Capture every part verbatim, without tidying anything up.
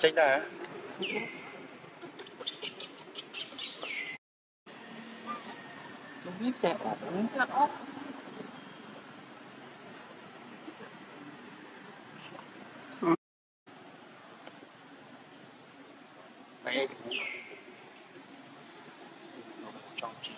Tránh đá không biết chạy ốp lắc ốp mày trong chị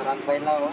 Berang bailaw.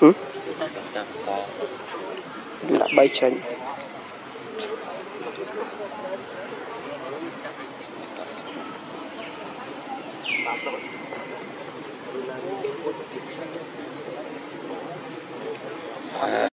Ừ. Là bay tránh. À.